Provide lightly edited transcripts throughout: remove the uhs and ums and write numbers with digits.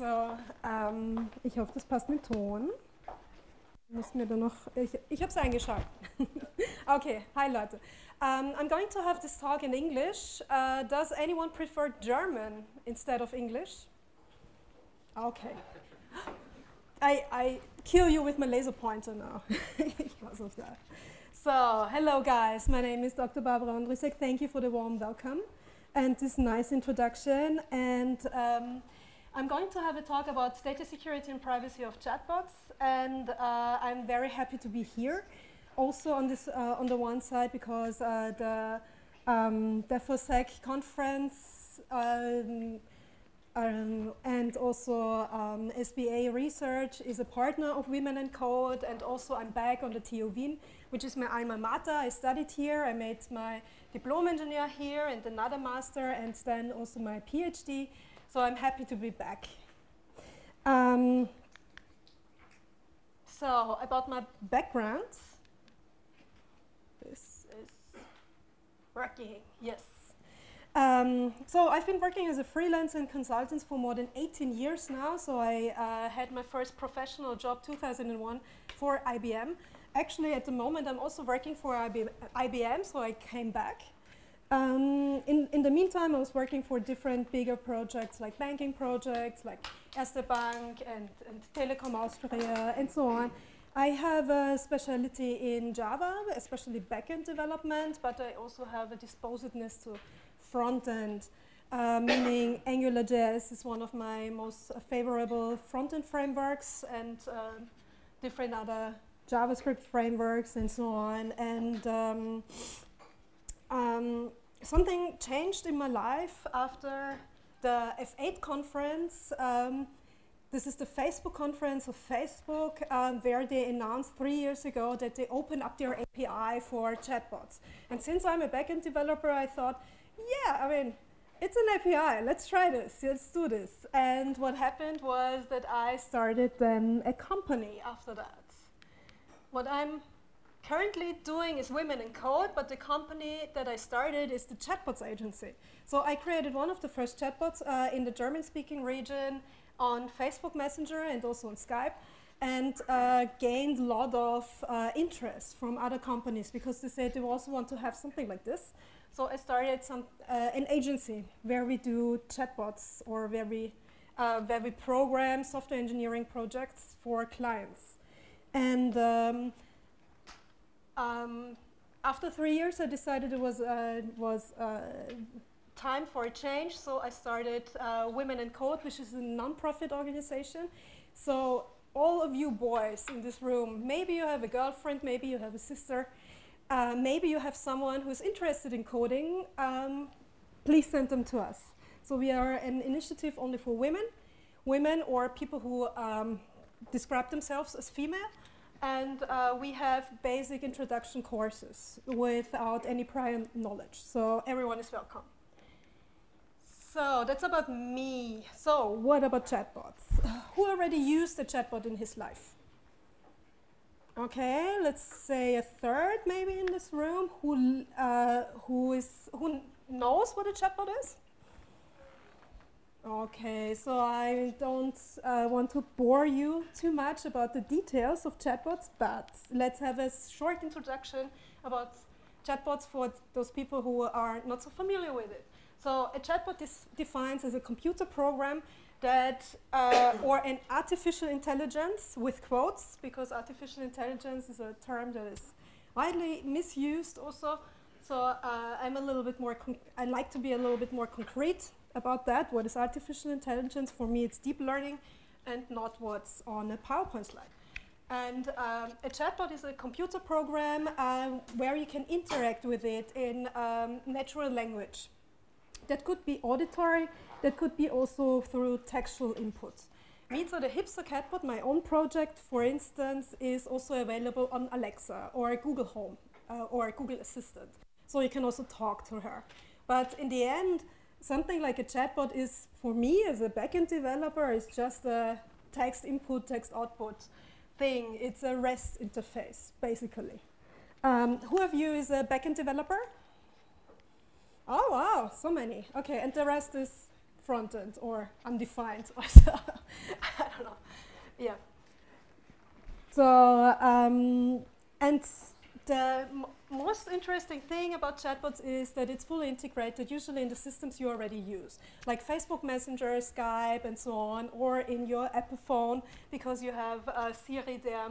So, ich hoffe, das passt mit Ton. Muss mir da noch, ich habe es eingeschaltet. Okay, hi Leute. I'm going to have this talk in English. Does anyone prefer German instead of English? Okay. I kill you with my laser pointer now because of that. So, hello guys, my name is Dr. Barbara Ondrisek. Thank you for the warm welcome and this nice introduction. And I'm going to have a talk about data security and privacy of chatbots, and I'm very happy to be here. Also on this, on the one side, because the DevOSec conference and also SBA Research is a partner of Women in Code, and also I'm back on the TU Wien, which is my alma mater. I studied here, I made my diploma engineer here and another master, and then also my PhD. So I'm happy to be back. So about my background, this is working, yes. So I've been working as a freelancer and consultant for more than 18 years now. So I had my first professional job 2001 for IBM. Actually, at the moment, I'm also working for IBM, so I came back. In the meantime, I was working for different bigger projects, like banking projects, like Erste Bank and Telekom Austria, and so on. I have a specialty in Java, especially backend development, but I also have a disposedness to front-end, meaning AngularJS is one of my most favorable front-end frameworks, and different other JavaScript frameworks, and so on. And something changed in my life after the F8 conference. This is the Facebook conference of Facebook, where they announced 3 years ago that they opened up their API for chatbots. And since I'm a backend developer, I thought, yeah, I mean, it's an API. Let's try this. Let's do this. And what happened was that I started then a company after that. What I'm currently doing is Women in Code, but the company that I started is the Chatbots Agency. So I created one of the first chatbots in the German-speaking region on Facebook Messenger and also on Skype, and gained a lot of interest from other companies because they said they also want to have something like this. So I started an agency where we do chatbots, or where we program software engineering projects for clients. And after 3 years, I decided it was time for a change, so I started Women in Code, which is a non-profit organization. So all of you boys in this room, maybe you have a girlfriend, maybe you have a sister, maybe you have someone who's interested in coding, please send them to us. So we are an initiative only for women or people who describe themselves as female. And we have basic introduction courses without any prior knowledge. So everyone is welcome. So that's about me. So what about chatbots? Who already used a chatbot in his life? Okay, let's say a third maybe in this room who knows what a chatbot is? Okay, so I don't want to bore you too much about the details of chatbots, but let's have a short introduction about chatbots for those people who are not so familiar with it. So a chatbot is defined as a computer program that, or an artificial intelligence with quotes, because artificial intelligence is a term that is widely misused also. So I'm a little bit more, I like to be a little bit more concrete about that. What is artificial intelligence? For me, it's deep learning and not what's on a PowerPoint slide. And a chatbot is a computer program where you can interact with it in natural language. That could be auditory, that could be also through textual input. Mita, the hipster catbot, my own project, for instance, is also available on Alexa or Google Home or Google Assistant. So you can also talk to her. But in the end, something like a chatbot is, for me as a backend developer, is just a text input, text output thing. It's a REST interface, basically. Who of you is a backend developer? Oh wow, so many. Okay, and the rest is front end or undefined or so. I don't know. Yeah. So, and the most interesting thing about chatbots is that it's fully integrated, usually in the systems you already use, like Facebook Messenger, Skype, and so on, or in your Apple phone, because you have Siri there,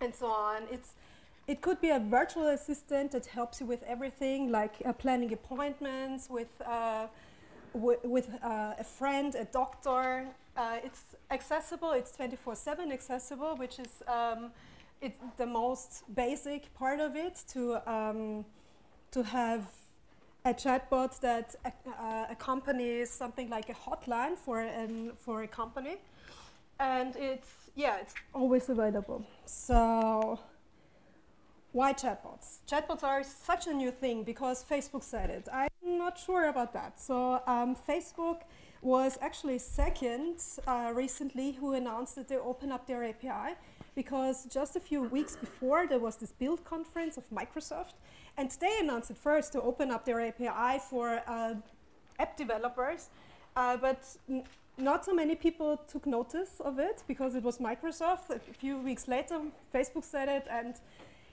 and so on. It could be a virtual assistant that helps you with everything, like planning appointments with a friend, a doctor. It's accessible, it's 24/7 accessible, which is it's the most basic part of it, to have a chatbot that accompanies something like a hotline for a company. And it's, yeah, it's always available. So why chatbots? Chatbots are such a new thing because Facebook said it. I'm not sure about that. So Facebook was actually second recently who announced that they opened up their API, because just a few weeks before there was this build conference of Microsoft, and they announced it first to open up their API for app developers, but not so many people took notice of it because it was Microsoft. A few weeks later, Facebook said it, and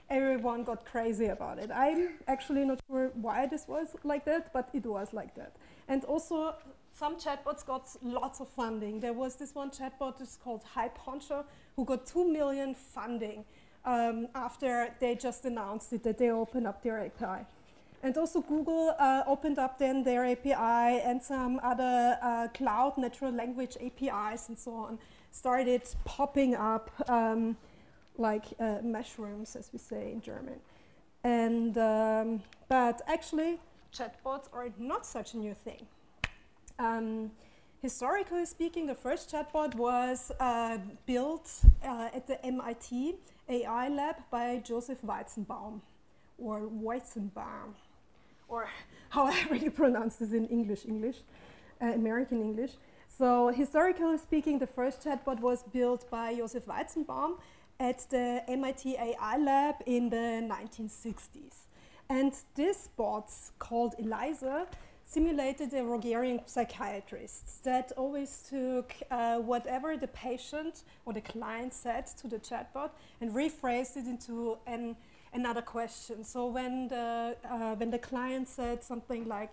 everyone got crazy about it. I'm actually not sure why this was like that, but it was like that. And also, some chatbots got lots of funding. There was this one chatbot that's called HiPoncho, who got 2 million funding after they just announced it, that they opened up their API. And also Google opened up then their API, and some other cloud natural language APIs and so on started popping up like mushrooms, as we say in German. And but actually, chatbots are not such a new thing. Historically speaking, the first chatbot was built at the MIT AI lab by Joseph Weizenbaum, or Weizenbaum, or however you pronounce this in American English. So historically speaking, the first chatbot was built by Joseph Weizenbaum at the MIT AI lab in the 1960s. And this bot, called ELIZA, simulated a Rogerian psychiatrist that always took whatever the patient or the client said to the chatbot and rephrased it into another question. So when the client said something like,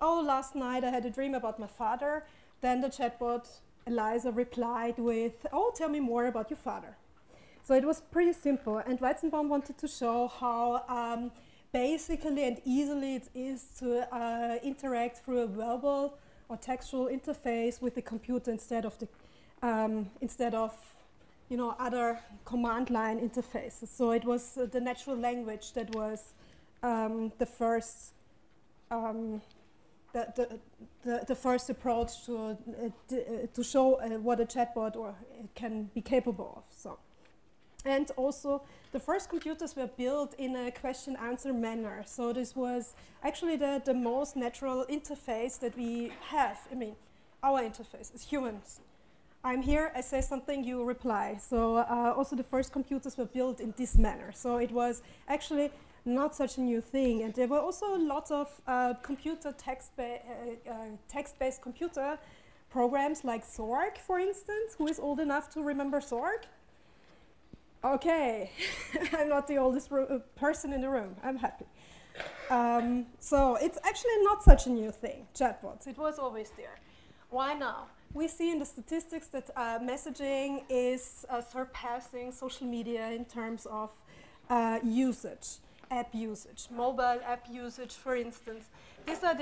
"Oh, last night I had a dream about my father," then the chatbot ELIZA replied with, "Oh, tell me more about your father." So it was pretty simple, and Weizenbaum wanted to show how basically and easily it is to interact through a verbal or textual interface with the computer instead of the you know, other command line interfaces. So it was the natural language that was the first the first approach to show what a chatbot or can be capable of. So. And also, the first computers were built in a question-answer manner. So this was actually the most natural interface that we have. I mean, our interface as humans. I'm here, I say something, you reply. So also the first computers were built in this manner. So it was actually not such a new thing. And there were also lots of text-based computer programs like Zork, for instance. Who is old enough to remember Zork? Okay, I'm not the oldest person in the room. I'm happy. So it's actually not such a new thing, chatbots. It was always there. Why now? We see in the statistics that messaging is surpassing social media in terms of usage, app usage, mobile app usage, for instance. These are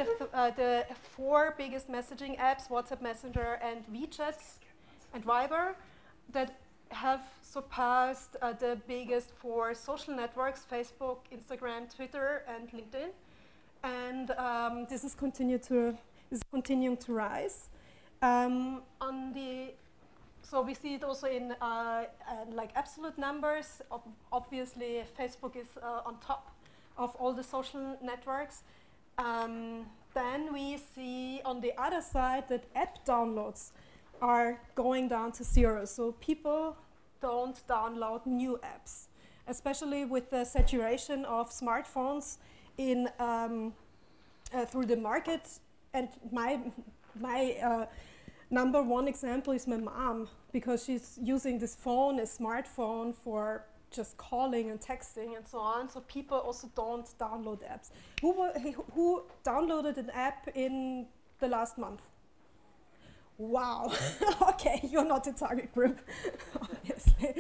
the four biggest messaging apps, WhatsApp, Messenger, and WeChat, and Viber, that have surpassed the biggest four social networks, Facebook, Instagram, Twitter, and LinkedIn. And this is continuing to rise. So we see it also in like absolute numbers. Obviously, Facebook is on top of all the social networks. Then we see on the other side that app downloads are going down to zero. So people don't download new apps, especially with the saturation of smartphones in through the market. And my my number one example is my mom, because she's using this phone, a smartphone, for just calling and texting and so on. So people also don't download apps. Who downloaded an app in the last month? Wow. Okay, you're not a target group, obviously.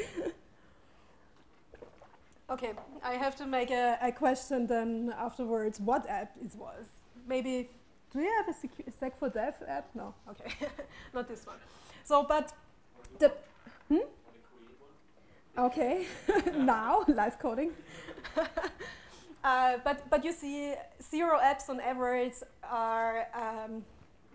Okay, I have to make a question then afterwards, what app it was. Maybe, do you have a sec4dev app? No, okay, not this one. So, but the, Okay, now, live coding. But you see, zero apps on average are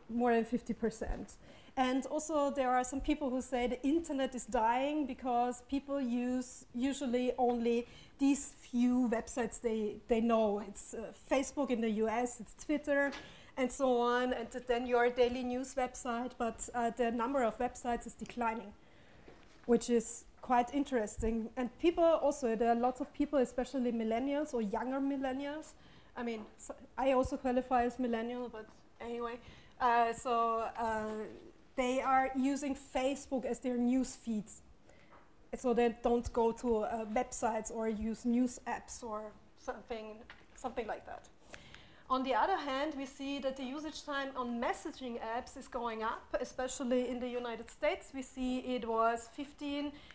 more than 50%. And also there are some people who say the internet is dying because people use usually only these few websites they know. It's Facebook in the US, it's Twitter and so on, and then your daily news website, but the number of websites is declining, which is quite interesting. And people also, there are lots of people, especially millennials or younger millennials. I mean, so I also qualify as millennial, but anyway. They are using Facebook as their news feeds, so they don't go to websites or use news apps or something like that. On the other hand, we see that the usage time on messaging apps is going up, especially in the United States. We see it was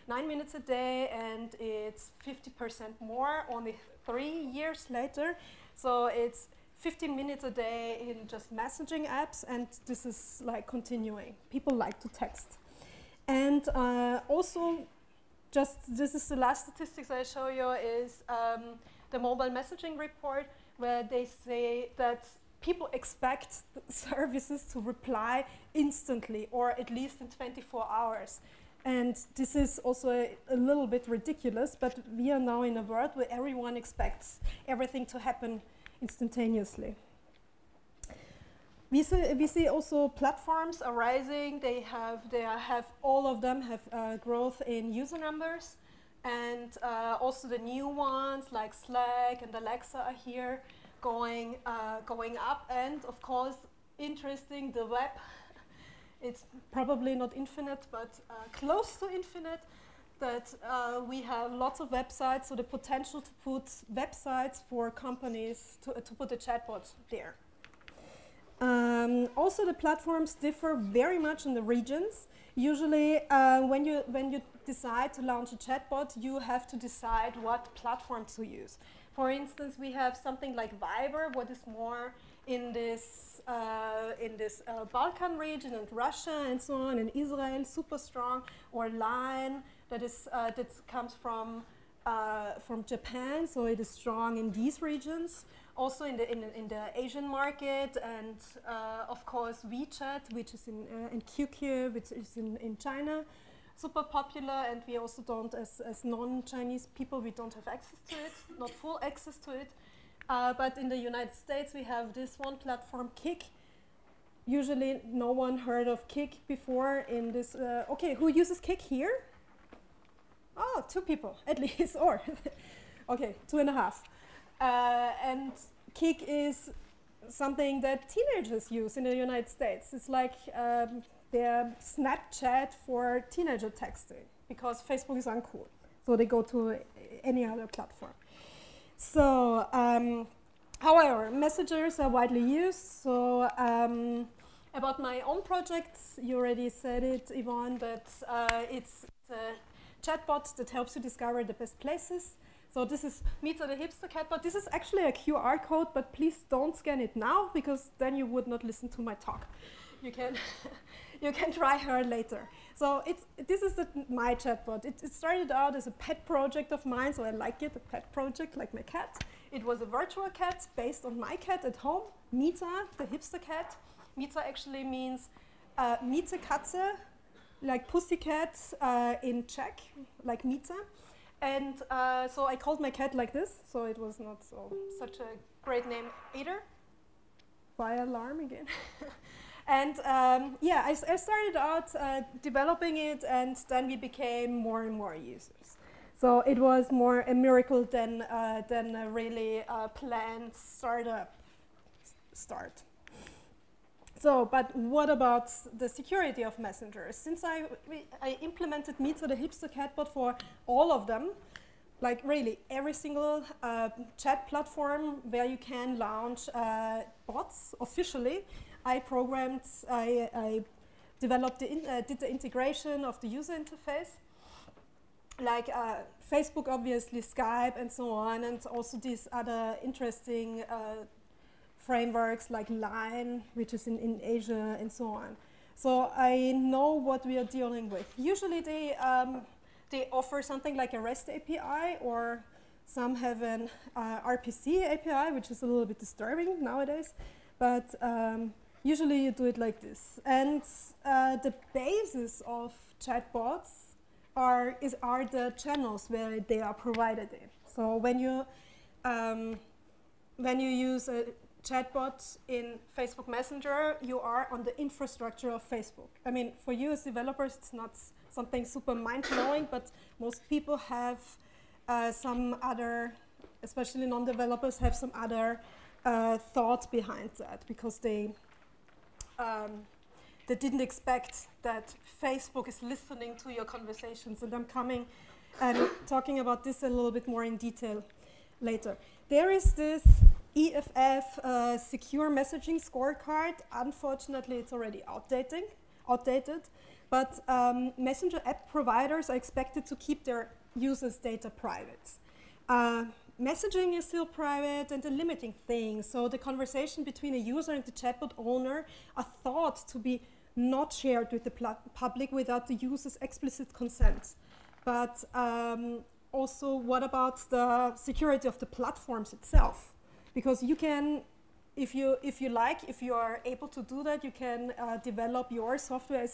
9 minutes a day, and it's 50% more only 3 years later. So it's 15 minutes a day in just messaging apps, and this is like continuing. People like to text. And also, just this is the last statistics I show you, is the mobile messaging report, where they say that people expect services to reply instantly, or at least in 24 hours. And this is also a little bit ridiculous, but we are now in a world where everyone expects everything to happen instantaneously. We see also platforms are rising. All of them have growth in user numbers, and also the new ones like Slack and Alexa are here going up. And of course, interesting, the web. It's probably not infinite, but close to infinite. That we have lots of websites, so the potential to put websites for companies to put a chatbot there. Also, the platforms differ very much in the regions. Usually, when you decide to launch a chatbot, you have to decide what platform to use. For instance, we have something like Viber, what is more in this Balkan region, and Russia and so on, and Israel, super strong, or LINE. That comes from Japan, so it is strong in these regions. Also in the Asian market, and of course WeChat, which is in QQ, which is in China, super popular. And we also don't, as non-Chinese people, we don't have access to it, not full access to it. But in the United States, we have this one platform, Kik. Usually, no one heard of Kik before. In this, okay, who uses Kik here? Oh, two people at least, or okay, 2.5. And Kik is something that teenagers use in the United States. It's like their Snapchat for teenager texting, because Facebook is uncool, so they go to any other platform. So, however, messengers are widely used. So. About my own projects, you already said it, Yvonne, but it's a chatbot that helps you discover the best places. So this is Mita the hipster catbot. This is actually a QR code, but please don't scan it now, because then you would not listen to my talk. You can you can try her later. So this is my chatbot. It started out as a pet project of mine, so I like it, a pet project, like my cat. It was a virtual cat based on my cat at home, Mita the hipster cat. Mita actually means Miete Katze, like pussycat in Czech, like Mita. And so I called my cat like this, so it was not so such a great name either. By alarm again. And yeah, I started out developing it, and then we became more and more users. So it was more a miracle than a really planned startup start. So, but what about the security of Messenger? Since I implemented Mita, the hipster catbot, for all of them, like really every single chat platform where you can launch bots officially, I developed, did the integration of the user interface, like Facebook, obviously, Skype, and so on, and also these other interesting frameworks like LINE, which is in Asia, and so on. So I know what we are dealing with. Usually they offer something like a REST API, or some have an RPC API, which is a little bit disturbing nowadays. But usually you do it like this. And the basis of chatbots are the channels where they are provided in. So when you use a chatbot in Facebook Messenger, you are on the infrastructure of Facebook. I mean, for you as developers, it's not something super mind-blowing, but most people have some other, especially non-developers, have some other thought behind that, because they didn't expect that Facebook is listening to your conversations. And I'm coming and talking about this a little bit more in detail later. There is this EFF secure messaging scorecard. Unfortunately, it's already outdated. But messenger app providers are expected to keep their users' data private. Messaging is still private and a limiting thing. So the conversation between a user and the chatbot owner are thought to be not shared with the public without the user's explicit consent. But also, what about the security of the platforms itself? Because you can, if you are able to do that, you can develop your software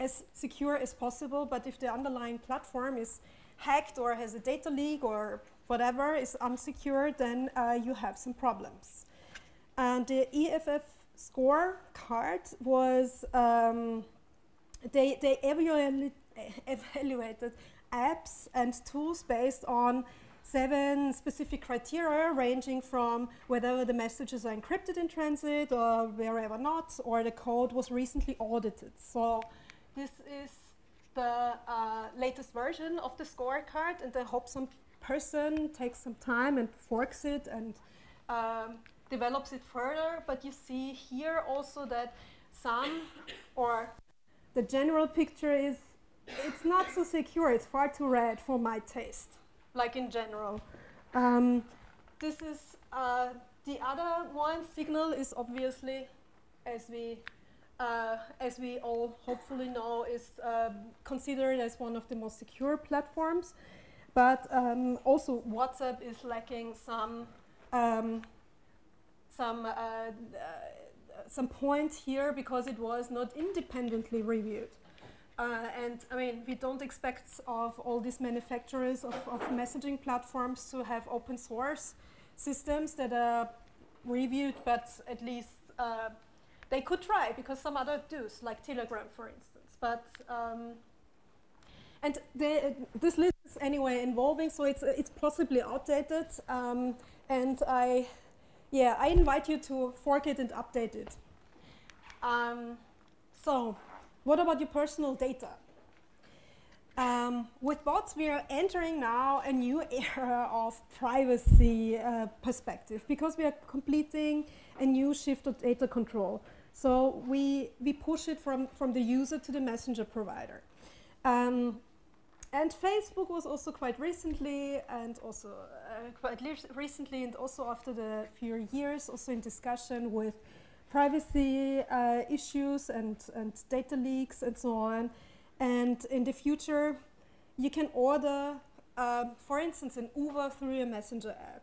as secure as possible. But if the underlying platform is hacked or has a data leak or whatever is unsecure, then you have some problems. And the EFF scorecard was, they evaluated apps and tools based on 7 specific criteria, ranging from whether the messages are encrypted in transit or wherever not, or the code was recently audited. So this is the latest version of the scorecard, and I hope some person takes some time and forks it and develops it further. But you see here also that some, or the general picture is, it's not so secure. It's far too red for my taste, like in general. This is the other one. Signal is obviously, as we all hopefully know, is considered as one of the most secure platforms. But also WhatsApp is lacking some point here, because it was not independently reviewed. And I mean, we don't expect of all these manufacturers of messaging platforms to have open source systems that are reviewed, but at least they could try, because some others do, like Telegram, for instance. But and this list is anyway evolving, so it's possibly outdated. And I invite you to fork it and update it. So what about your personal data? With bots, we are entering now a new era of privacy perspective, because we are completing a new shift of data control. So we push it from the user to the messenger provider. And Facebook was also quite recently, and also after the few years, also in discussion with privacy issues and data leaks and so on. And in the future, you can order, for instance, an Uber through a messenger app.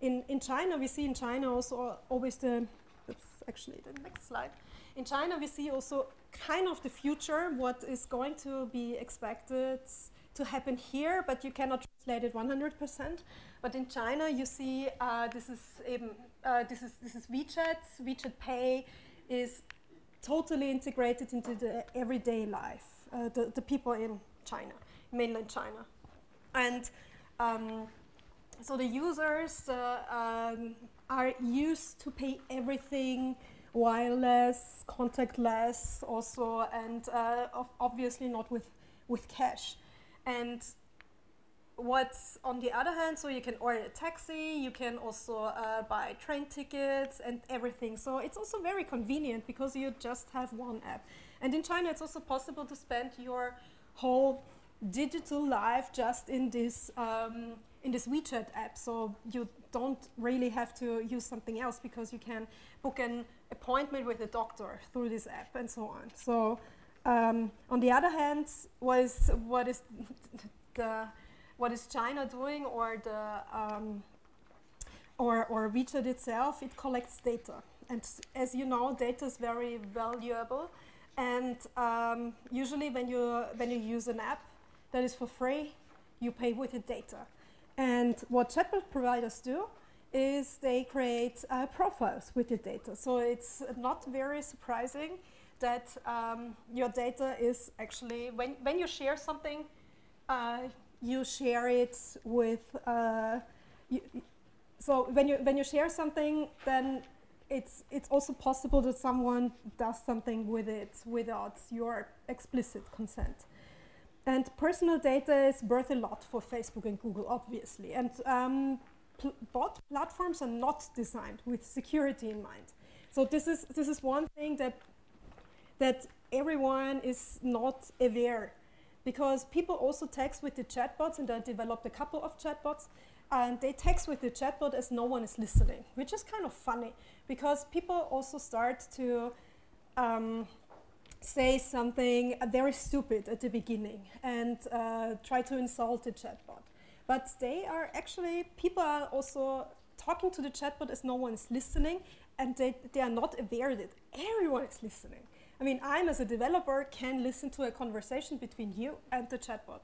In China, we see in China also always the, that's actually the next slide. In China, we see also kind of the future, what is going to be expected to happen here, but you cannot translate it 100%. But in China, you see this is WeChat. WeChat Pay is totally integrated into the everyday life, the people in China, mainland China, and so the users are used to pay everything wireless, contactless also, and obviously not with cash. And what's on the other hand, so you can order a taxi, you can also buy train tickets and everything. So it's also very convenient because you just have one app. And in China, it's also possible to spend your whole digital life just in this WeChat app. So you don't really have to use something else because you can book an appointment with a doctor through this app and so on. So on the other hand, what is China doing, or the or WeChat itself? It collects data, and as you know, data is very valuable. And usually, when you use an app that is for free, you pay with the data. And what chatbot providers do is they create profiles with the data. So it's not very surprising that your data is actually, when you share something, you share it with. So when you share something, then it's also possible that someone does something with it without your explicit consent. And personal data is worth a lot for Facebook and Google, obviously. And bot platforms are not designed with security in mind. So this is one thing that everyone is not aware, because people also text with the chatbots, and I developed a couple of chatbots, and they text with the chatbot as no one is listening, which is kind of funny, because people also start to say something very stupid at the beginning and try to insult the chatbot. But they are actually, people are also talking to the chatbot as no one is listening, and they are not aware that everyone is listening. I mean, I as a developer can listen to a conversation between you and the chatbot.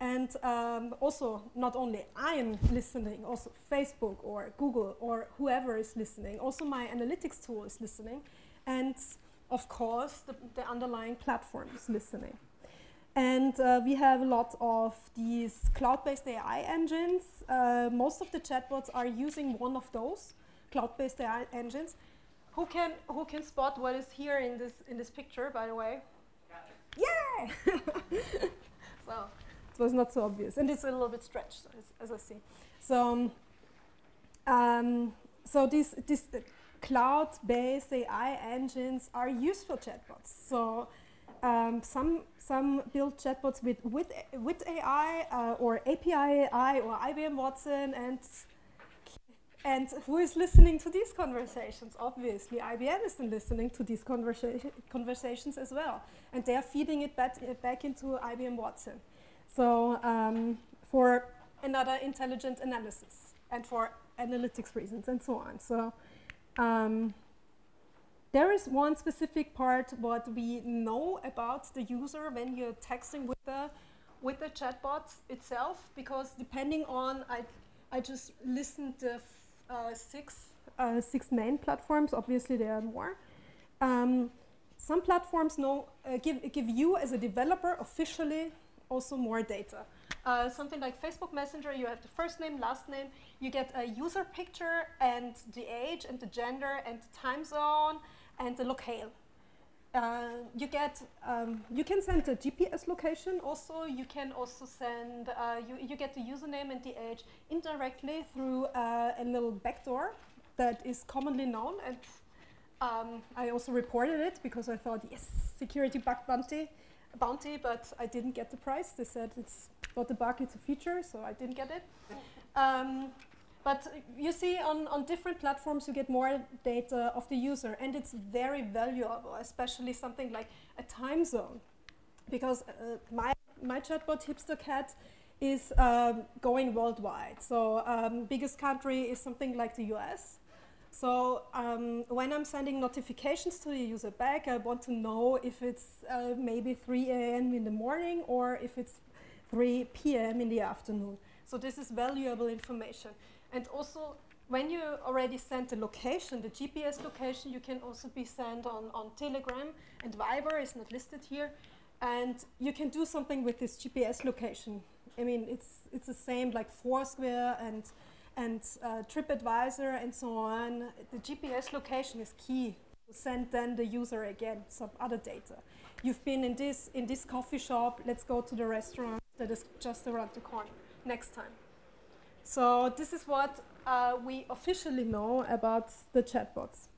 And also, not only I am listening, also Facebook or Google or whoever is listening, also my analytics tool is listening, and of course the underlying platform is listening. And we have a lot of these cloud-based AI engines. Most of the chatbots are using one of those cloud-based AI engines. Who can spot what is here in this picture, by the way? Yeah. So it was not so obvious, and it's a little bit stretched, as I see. So, so these cloud-based AI engines are used for chatbots. So some build chatbots with AI or API AI or IBM Watson and. And who is listening to these conversations? Obviously, IBM is listening to these conversations as well. And they are feeding it back into IBM Watson. So for another intelligent analysis and for analytics reasons and so on. So there is one specific part what we know about the user when you're texting with the chatbot itself, because depending on, I just listened to six main platforms. Obviously, there are more. Some platforms give you as a developer officially also more data. Something like Facebook Messenger, you have the first name, last name. You get a user picture and the age and the gender and the time zone and the locale. You can send a GPS location also. You can also send, you get the username and the age indirectly through a little backdoor that is commonly known. And I also reported it because I thought, yes, security bug bounty, but I didn't get the price. They said it's not a bug, it's a feature, so I didn't get it. But you see, on different platforms, you get more data of the user, and it's very valuable, especially something like a time zone, because my chatbot Hipster Cat is going worldwide. So biggest country is something like the US. So when I'm sending notifications to the user back, I want to know if it's maybe 3 a.m. in the morning or if it's 3 p.m. in the afternoon. So this is valuable information. And also, when you already send the location, the GPS location, you can also be sent on Telegram, and Viber is not listed here. And you can do something with this GPS location. I mean, it's the same like Foursquare and TripAdvisor and so on. The GPS location is key send then the user again some other data. You've been in this coffee shop, let's go to the restaurant that is just around the corner next time. So this is what we officially know about the chatbots.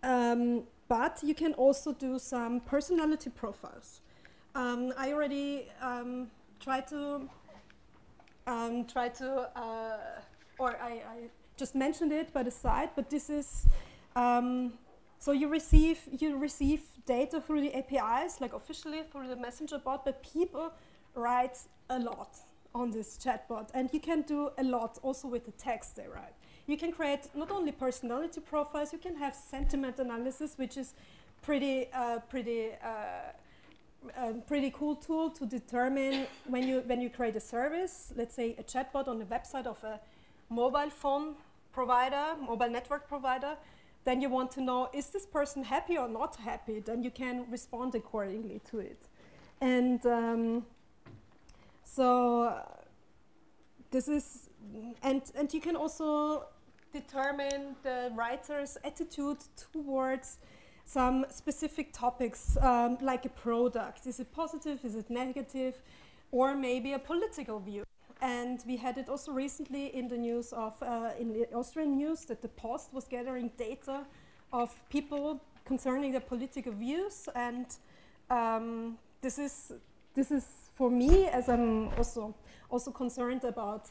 But you can also do some personality profiles. I already I just mentioned it by the side, but this is, so you receive data through the APIs, like officially through the Messenger bot, but people write a lot on this chatbot, and you can do a lot also with the text they write. You can create not only personality profiles, you can have sentiment analysis, which is pretty cool tool to determine when you create a service, let's say a chatbot on the website of a mobile phone provider, mobile network provider, then you want to know, is this person happy or not happy? Then you can respond accordingly to it. And so this is, and you can also determine the writer's attitude towards some specific topics, like a product. Is it positive? Is it negative? Or maybe a political view. And we had it also recently in the news of, in the Austrian news, that the Post was gathering data of people concerning their political views. And this is for me, as I'm also concerned about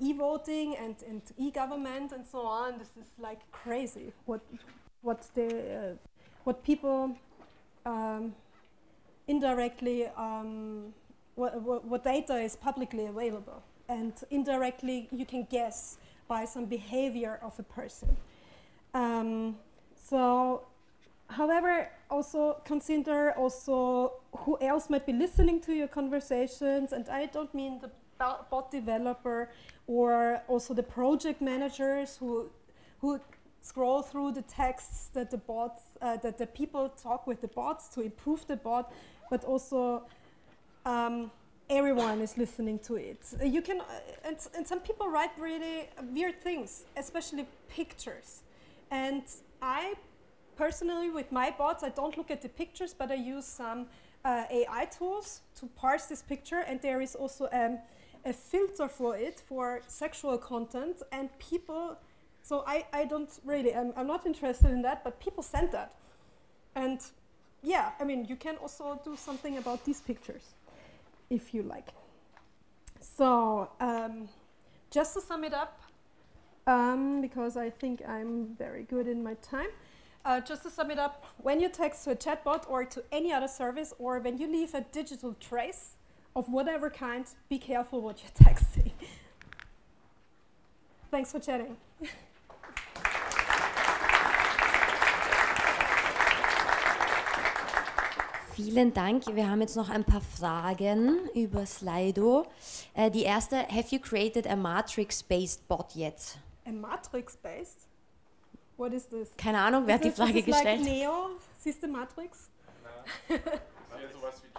e-voting and e-government and so on. This is like crazy what people indirectly. What data is publicly available, and indirectly you can guess by some behavior of a person. So, however, also consider who else might be listening to your conversations, and I don't mean the bot developer or also the project managers who scroll through the texts that the bots that the people talk with the bots to improve the bot, but also everyone is listening to it. You can, and some people write really weird things, especially pictures. And I personally, with my bots, I don't look at the pictures, but I use some AI tools to parse this picture. And there is also a filter for it for sexual content. And people, so I don't really, I'm not interested in that, but people send that. And yeah, I mean, you can also do something about these pictures, if you like. So just to sum it up, because I think I'm very good in my time, just to sum it up, when you text to a chatbot or to any other service, or when you leave a digital trace of whatever kind, be careful what you're texting. Thanks for chatting. Vielen Dank. Wir haben jetzt noch ein paar Fragen über Slido. Die erste, have you created a Matrix-based bot yet? A Matrix-based? What is this? Keine Ahnung, wer hat die Frage gestellt? Like Neo? Siehst du Matrix? Nein, sowas wie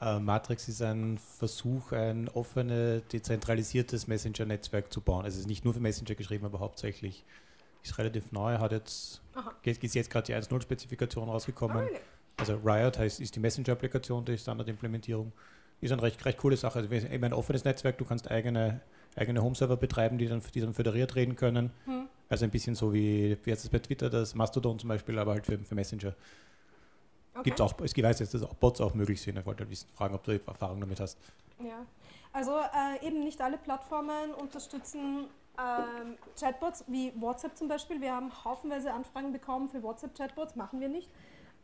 Java. Matrix ist ein Versuch, ein offenes, dezentralisiertes Messenger-Netzwerk zu bauen. Also es ist nicht nur für Messenger geschrieben, aber hauptsächlich. Ist relativ neu, hat jetzt, ist jetzt gerade die 1.0-Spezifikation rausgekommen. Oh, really? Also Riot heißt, ist die Messenger-Applikation, die Standardimplementierung. Ist eine recht coole Sache. Also eben ein offenes Netzwerk, du kannst eigene Home-Server betreiben, die dann föderiert reden können. Hm. Also ein bisschen so wie jetzt bei Twitter, das Mastodon zum Beispiel, aber halt für Messenger. Okay. Gibt's auch, ich weiß jetzt, dass auch Bots auch möglich sind. Ich wollte halt wissen, fragen, ob du Erfahrung damit hast. Ja, also eben nicht alle Plattformen unterstützen Chatbots, wie WhatsApp zum Beispiel. Wir haben haufenweise Anfragen bekommen für WhatsApp-Chatbots, machen wir nicht.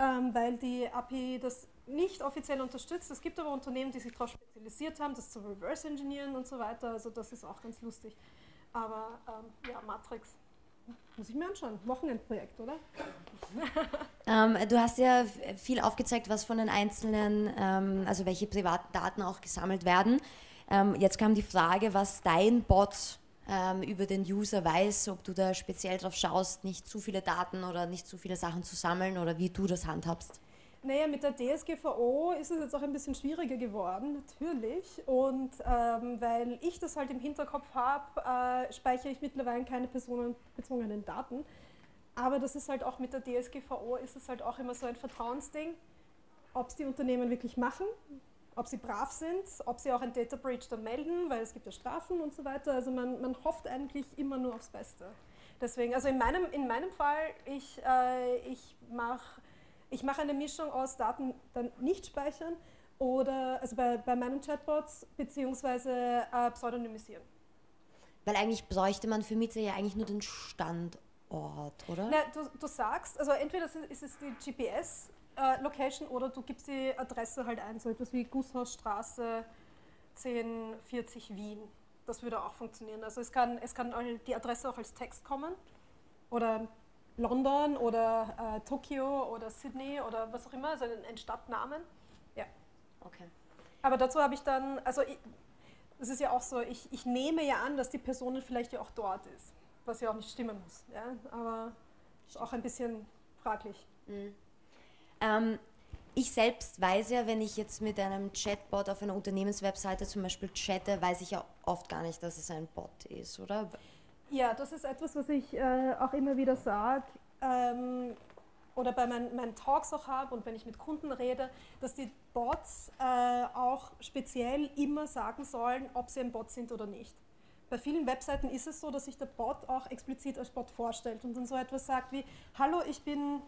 Weil die API das nicht offiziell unterstützt. Es gibt aber Unternehmen, die sich darauf spezialisiert haben, das zu reverse-engineeren und so weiter. Also das ist auch ganz lustig. Aber ja, Matrix muss ich mir anschauen. Wochenendprojekt, oder? Du hast ja viel aufgezeigt, was von den einzelnen, also welche privaten Daten auch gesammelt werden. Jetzt kam die Frage, was dein Bot über den User weiß, ob du da speziell drauf schaust, nicht zu viele Daten oder nicht zu viele Sachen zu sammeln oder wie du das handhabst? Naja, mit der DSGVO ist es jetzt auch ein bisschen schwieriger geworden, natürlich. Und weil ich das halt im Hinterkopf habe, speichere ich mittlerweile keine personenbezogenen Daten. Aber das ist halt auch mit der DSGVO, ist es halt auch immer so ein Vertrauensding, ob es die Unternehmen wirklich machen, ob sie brav sind, ob sie auch ein Data Breach dann melden, weil es gibt ja Strafen und so weiter. Also man hofft eigentlich immer nur aufs Beste. Deswegen, also in meinem Fall, ich mache eine Mischung aus Daten dann nicht speichern oder, also bei meinen Chatbots, beziehungsweise pseudonymisieren. Weil eigentlich bräuchte man für Mita ja eigentlich nur den Standort. Ort, oder? Na, du sagst, also entweder ist es die GPS-Location oder du gibst die Adresse halt ein, so etwas wie Gusshausstraße 1040 Wien. Das würde auch funktionieren. Also es kann die Adresse auch als Text kommen oder London oder Tokio oder Sydney oder was auch immer, also ein Stadtnamen. Ja. Okay. Aber dazu habe ich dann, also es ist ja auch so, ich nehme ja an, dass die Person vielleicht ja auch dort ist. Was ja auch nicht stimmen muss, ja? Aber ist auch ein bisschen fraglich. Mhm. Ich selbst weiß ja, wenn ich jetzt mit einem Chatbot auf einer Unternehmenswebseite zum Beispiel chatte, weiß ich ja oft gar nicht, dass es ein Bot ist, oder? Ja, das ist etwas, was ich auch immer wieder sage oder bei meinen Talks auch habe und wenn ich mit Kunden rede, dass die Bots auch speziell immer sagen sollen, ob sie ein Bot sind oder nicht. Bei vielen Webseiten ist es so, dass sich der Bot auch explizit als Bot vorstellt und dann so etwas sagt wie, hallo, ich bin,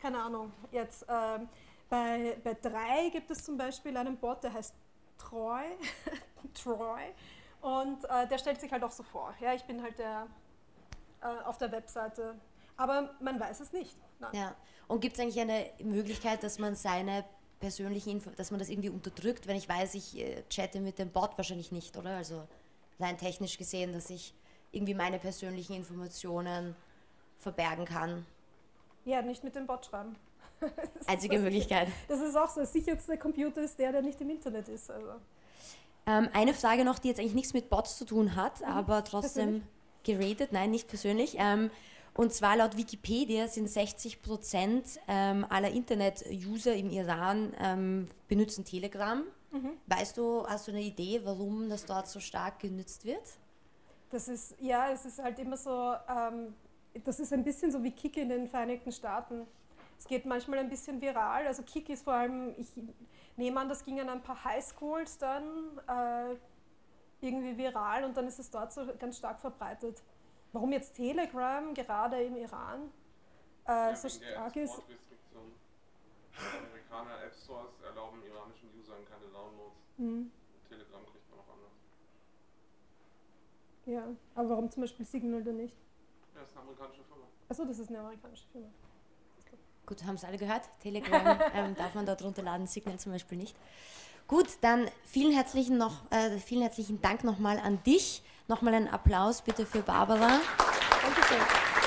keine Ahnung, jetzt bei 3 gibt es zum Beispiel einen Bot, der heißt Troy, Troy und der stellt sich halt auch so vor, ja, ich bin halt der auf der Webseite, aber man weiß es nicht. Nein. Ja. Und gibt es eigentlich eine Möglichkeit, dass man seine persönlichen Info, dass man das irgendwie unterdrückt, wenn ich weiß, ich chatte mit dem Bot wahrscheinlich nicht, oder? Also rein technisch gesehen, dass ich irgendwie meine persönlichen Informationen verbergen kann. Ja, nicht mit dem Bot schreiben. Einzige Möglichkeit. Das ist auch so, das sicherste Computer ist der nicht im Internet ist. Also. Eine Frage noch, die jetzt eigentlich nichts mit Bots zu tun hat, aber trotzdem geredet, nein, nicht persönlich. Und zwar laut Wikipedia sind 60% aller Internet-User im Iran benutzen Telegram. Mhm. Weißt du, hast du eine Idee, warum das dort so stark genutzt wird? Das ist, ja, es ist halt immer so, das ist ein bisschen so wie Kik in den Vereinigten Staaten. Es geht manchmal ein bisschen viral, also Kik ist vor allem, ich nehme an, das ging an ein paar Highschools dann irgendwie viral und dann ist es dort so ganz stark verbreitet. Warum jetzt Telegram gerade im Iran so stark ist? Amerikaner App Stores erlauben iranischen Usern keine Downloads. Mhm. Telegram kriegt man auch anders. Ja, aber warum zum Beispiel Signal denn nicht? Ja, das ist eine amerikanische Firma. Achso, das ist eine amerikanische Firma. Gut, haben es alle gehört. Telegram darf man dort runterladen, Signal zum Beispiel nicht. Gut, dann vielen herzlichen Dank nochmal an dich. Nochmal einen Applaus bitte für Barbara. Dankeschön.